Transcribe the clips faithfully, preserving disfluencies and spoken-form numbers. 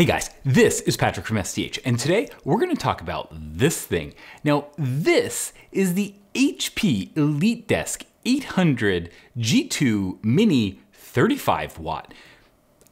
Hey guys, this is Patrick from S D H, and today we're gonna talk about this thing. Now, this is the H P EliteDesk eight hundred G two Mini thirty-five watt.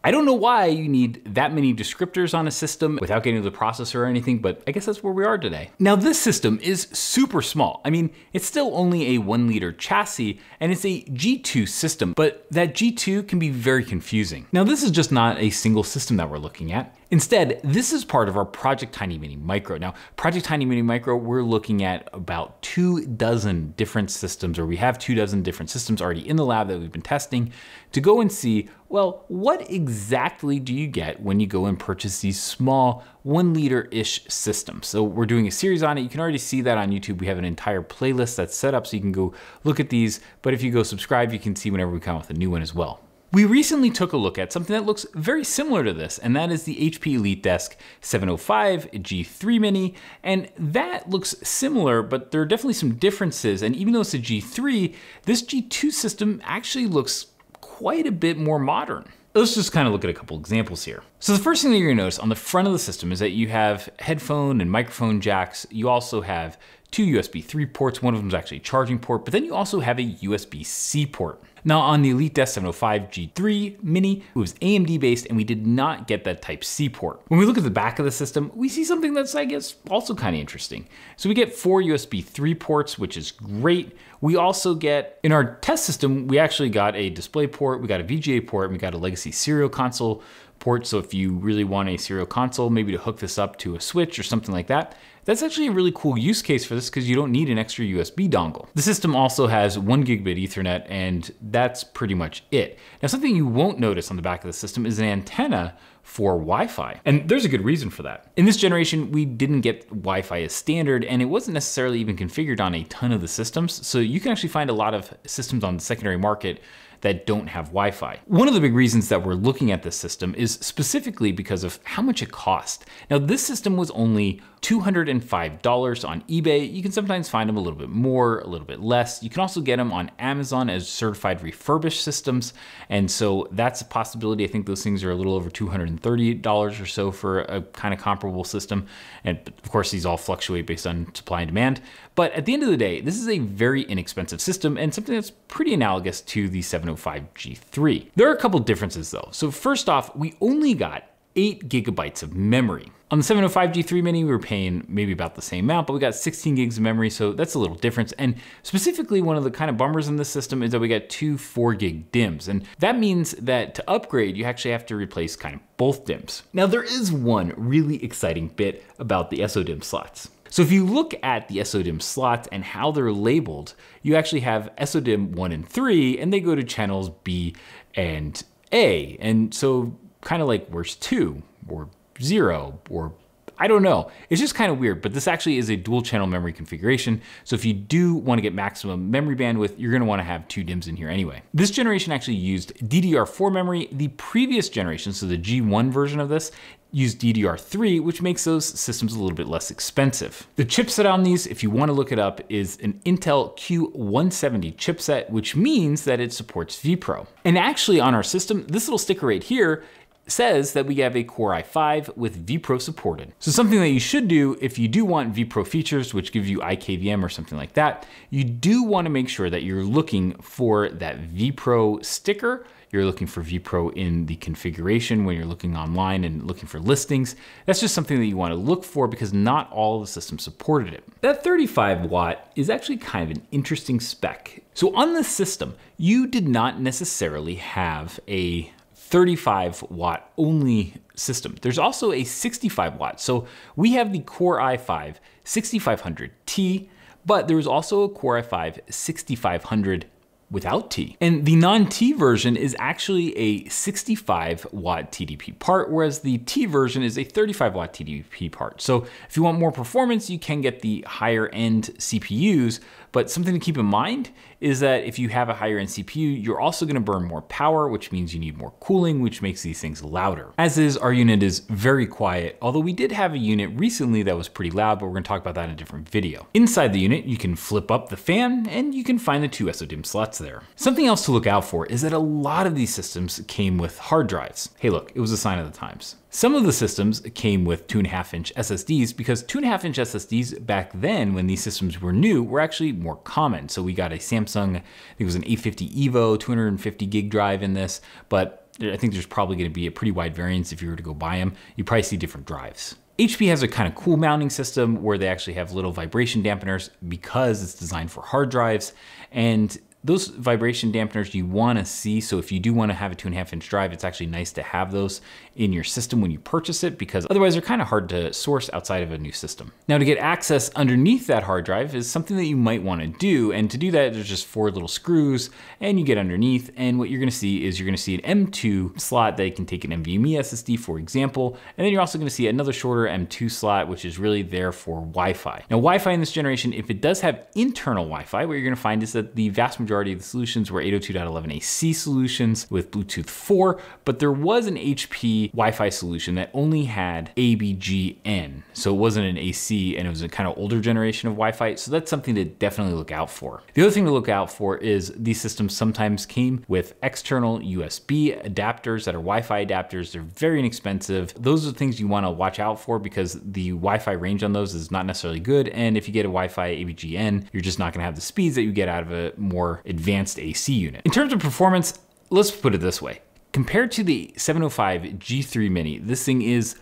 I don't know why you need that many descriptors on a system without getting to the processor or anything, but I guess that's where we are today. Now, this system is super small. I mean, it's still only a one liter chassis, and it's a G two system, but that G two can be very confusing. Now, this is just not a single system that we're looking at. Instead, this is part of our Project Tiny Mini Micro. Now, Project Tiny Mini Micro, we're looking at about two dozen different systems, or we have two dozen different systems already in the lab that we've been testing to go and see, well, what exactly do you get when you go and purchase these small one liter-ish systems? So we're doing a series on it. You can already see that on YouTube. We have an entire playlist that's set up so you can go look at these, but if you go subscribe, you can see whenever we come up with a new one as well. We recently took a look at something that looks very similar to this, and that is the H P EliteDesk seven oh five G three Mini, and that looks similar, but there are definitely some differences, and even though it's a G three, this G two system actually looks quite a bit more modern. Let's just kind of look at a couple examples here. So the first thing that you're gonna notice on the front of the system is that you have headphone and microphone jacks. You also have two U S B three ports. One of them is actually a charging port, but then you also have a U S B C port. Now on the EliteDesk seven oh five G three Mini, it was A M D based, and we did not get that type C port. When we look at the back of the system, we see something that's, I guess, also kind of interesting. So we get four U S B three ports, which is great. We also get, in our test system, we actually got a display port, we got a V G A port, and we got a legacy serial console port. So if you really want a serial console, maybe to hook this up to a switch or something like that, that's actually a really cool use case for this because you don't need an extra U S B dongle. The system also has one gigabit Ethernet, and that's pretty much it. Now, something you won't notice on the back of the system is an antenna for Wi-Fi, and there's a good reason for that. In this generation, we didn't get Wi-Fi as standard, and it wasn't necessarily even configured on a ton of the systems. So you can actually find a lot of systems on the secondary market that don't have Wi-Fi. One of the big reasons that we're looking at this system is specifically because of how much it cost. Now, this system was only two hundred five dollars on eBay. You can sometimes find them a little bit more, a little bit less. You can also get them on Amazon as certified refurbished systems. And so that's a possibility. I think those things are a little over two hundred thirty dollars or so for a kind of comparable system. And of course, these all fluctuate based on supply and demand. But at the end of the day, this is a very inexpensive system and something that's pretty analogous to the seven oh five G three. There are a couple differences though. So first off, we only got eight gigabytes of memory. On the seven oh five G three Mini, we were paying maybe about the same amount, but we got sixteen gigs of memory, so that's a little difference. And specifically, one of the kind of bummers in this system is that we got two four gig D I Ms. And that means that to upgrade, you actually have to replace kind of both D I Ms. Now, there is one really exciting bit about the S O D I M slots. So if you look at the S O D I M slots and how they're labeled, you actually have S O D I M one and three, and they go to channels B and A. And so kind of like where's two or zero or I don't know. It's just kind of weird, but this actually is a dual channel memory configuration. So if you do want to get maximum memory bandwidth, you're going to want to have two D I Ms in here anyway. This generation actually used D D R four memory. The previous generation, so the G one version of this, use D D R three, which makes those systems a little bit less expensive. The chipset on these, if you want to look it up, is an Intel Q one seventy chipset, which means that it supports vPro. And actually on our system, this little sticker right here says that we have a Core i five with vPro supported. So something that you should do if you do want vPro features, which gives you I K V M or something like that, you do want to make sure that you're looking for that vPro sticker. You're looking for vPro in the configuration when you're looking online and looking for listings. That's just something that you want to look for because not all of the systems supported it. That thirty-five watt is actually kind of an interesting spec. So on this system, you did not necessarily have a thirty-five watt only system. There's also a sixty-five watt. So we have the Core i five sixty-five hundred T, but there was also a Core i five sixty-five hundred without T. And the non-T version is actually a sixty-five watt T D P part, whereas the T version is a thirty-five watt T D P part. So if you want more performance, you can get the higher end C P Us, but something to keep in mind is that if you have a higher end C P U, you're also gonna burn more power, which means you need more cooling, which makes these things louder. As is, our unit is very quiet, although we did have a unit recently that was pretty loud, but we're gonna talk about that in a different video. Inside the unit, you can flip up the fan and you can find the two S O D I M slots there. Something else to look out for is that a lot of these systems came with hard drives. Hey, look, it was a sign of the times. Some of the systems came with two and a half inch S S Ds because two and a half inch S S Ds back then when these systems were new were actually more common. So we got a Samsung, I think it was an eight fifty Evo, two hundred fifty gig drive in this, but I think there's probably gonna be a pretty wide variance if you were to go buy them. You probably see different drives. H P has a kind of cool mounting system where they actually have little vibration dampeners because it's designed for hard drives. And those vibration dampeners you wanna see, so if you do wanna have a two and a half inch drive, it's actually nice to have those in your system when you purchase it, because otherwise they're kind of hard to source outside of a new system. Now to get access underneath that hard drive is something that you might wanna do, and to do that, there's just four little screws, and you get underneath, and what you're gonna see is you're gonna see an M two slot that can take an NVMe S S D, for example, and then you're also gonna see another shorter M two slot, which is really there for Wi-Fi. Now Wi-Fi in this generation, if it does have internal Wi-Fi, what you're gonna find is that the vast majority majority of the solutions were eight oh two dot eleven A C solutions with Bluetooth four, but there was an H P Wi-Fi solution that only had A B G N. So it wasn't an A C, and it was a kind of older generation of Wi-Fi. So that's something to definitely look out for. The other thing to look out for is these systems sometimes came with external U S B adapters that are Wi-Fi adapters. They're very inexpensive. Those are the things you want to watch out for because the Wi-Fi range on those is not necessarily good. And if you get a Wi-Fi A B G N, you're just not going to have the speeds that you get out of a more advanced A C unit. In terms of performance, let's put it this way. Compared to the seven oh five G three Mini, this thing is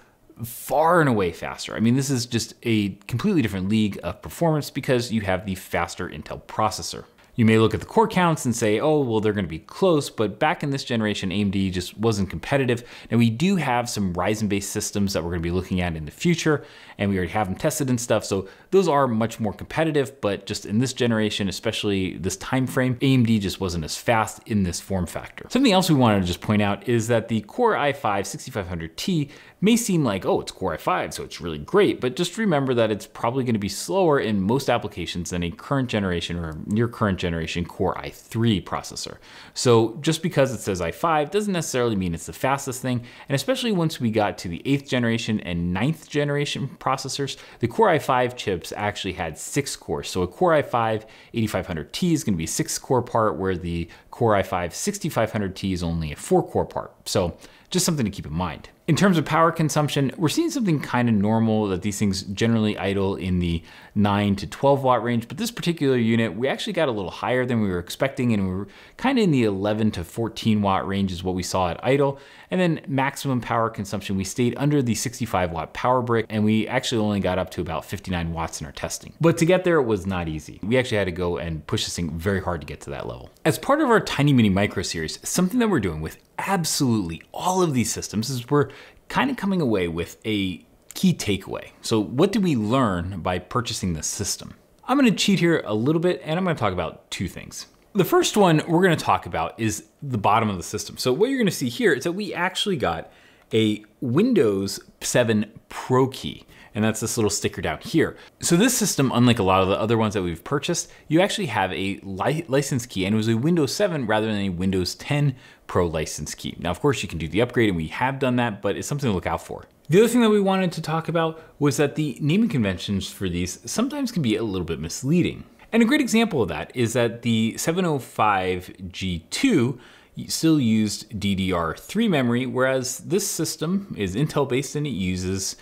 far and away faster. I mean, this is just a completely different league of performance because you have the faster Intel processor. You may look at the core counts and say, oh, well, they're gonna be close, but back in this generation, A M D just wasn't competitive. Now we do have some Ryzen-based systems that we're gonna be looking at in the future, and we already have them tested and stuff, so those are much more competitive, but just in this generation, especially this time frame, A M D just wasn't as fast in this form factor. Something else we wanted to just point out is that the Core i five sixty-five hundred T may seem like, oh, it's Core i five, so it's really great, but just remember that it's probably gonna be slower in most applications than a current generation or near current generation generation Core i three processor. So just because it says i five doesn't necessarily mean it's the fastest thing. And especially once we got to the eighth generation and ninth generation processors, the Core i five chips actually had six cores. So a Core i five eighty-five hundred T is gonna be a six core part, where the Core i five sixty-five hundred T is only a four core part. So just something to keep in mind. In terms of power consumption, we're seeing something kind of normal, that these things generally idle in the nine to twelve watt range, but this particular unit, we actually got a little higher than we were expecting, and we were kind of in the eleven to fourteen watt range is what we saw at idle. And then maximum power consumption, we stayed under the sixty-five watt power brick, and we actually only got up to about fifty-nine watts in our testing. But to get there, it was not easy. We actually had to go and push this thing very hard to get to that level. As part of our Tiny Mini Micro series, something that we're doing with absolutely all of these systems is we're kind of coming away with a key takeaway. So what do we learn by purchasing this system? I'm gonna cheat here a little bit, and I'm gonna talk about two things. The first one we're gonna talk about is the bottom of the system. So what you're gonna see here is that we actually got a Windows seven Pro key, and that's this little sticker down here. So this system, unlike a lot of the other ones that we've purchased, you actually have a li license key, and it was a Windows seven rather than a Windows ten Pro license key. Now, of course, you can do the upgrade, and we have done that, but it's something to look out for. The other thing that we wanted to talk about was that the naming conventions for these sometimes can be a little bit misleading. And a great example of that is that the seven oh five G two still used D D R three memory, whereas this system is Intel-based and it uses,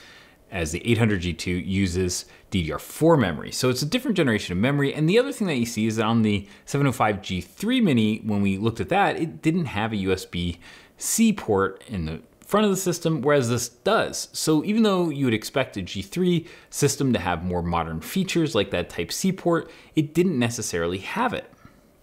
as the eight hundred G two uses D D R four memory. So it's a different generation of memory. And the other thing that you see is that on the seven oh five G three Mini, when we looked at that, it didn't have a U S B C port in the front of the system, whereas this does. So even though you would expect a G three system to have more modern features like that Type C port, it didn't necessarily have it.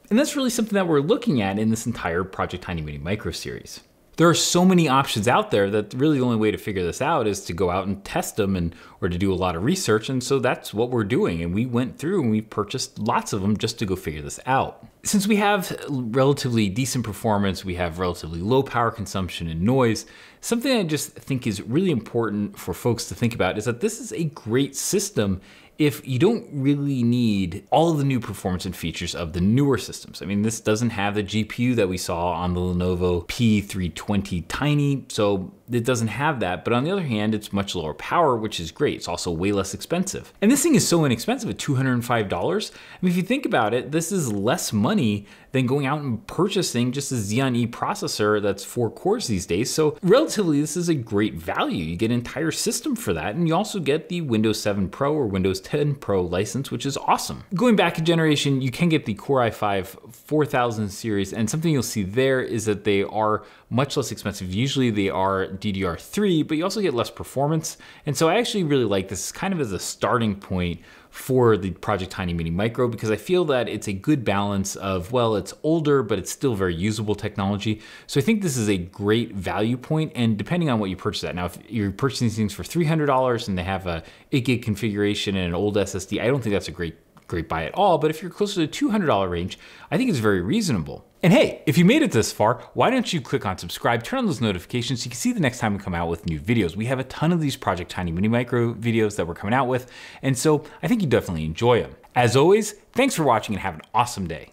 And that's really something that we're looking at in this entire Project Tiny Mini Micro series. There are so many options out there that really the only way to figure this out is to go out and test them, and or to do a lot of research. And so that's what we're doing. And we went through and we purchased lots of them just to go figure this out. Since we have relatively decent performance, we have relatively low power consumption and noise, something I just think is really important for folks to think about is that this is a great system if you don't really need all of the new performance and features of the newer systems. I mean, this doesn't have the G P U that we saw on the Lenovo P three twenty Tiny, so it doesn't have that, but on the other hand, it's much lower power, which is great. It's also way less expensive. And this thing is so inexpensive at two hundred five dollars. I mean, if you think about it, this is less money than going out and purchasing just a Xeon E processor that's four cores these days. So relatively, this is a great value. You get an entire system for that, and you also get the Windows seven Pro or Windows ten Pro license, which is awesome. Going back a generation, you can get the Core i five four thousand series, and something you'll see there is that they are much less expensive. Usually they are D D R three, but you also get less performance. And so I actually really like this kind of as a starting point for the Project Tiny Mini Micro, because I feel that it's a good balance of, well, it's older, but it's still very usable technology. So I think this is a great value point, and depending on what you purchase at. Now, if you're purchasing things for three hundred dollars and they have a eight gig configuration and an old S S D, I don't think that's a great great buy at all. But if you're closer to the two hundred dollar range, I think it's very reasonable. And hey, if you made it this far, why don't you click on subscribe, turn on those notifications so you can see the next time we come out with new videos. We have a ton of these Project Tiny Mini Micro videos that we're coming out with, and so I think you definitely enjoy them. As always, thanks for watching and have an awesome day.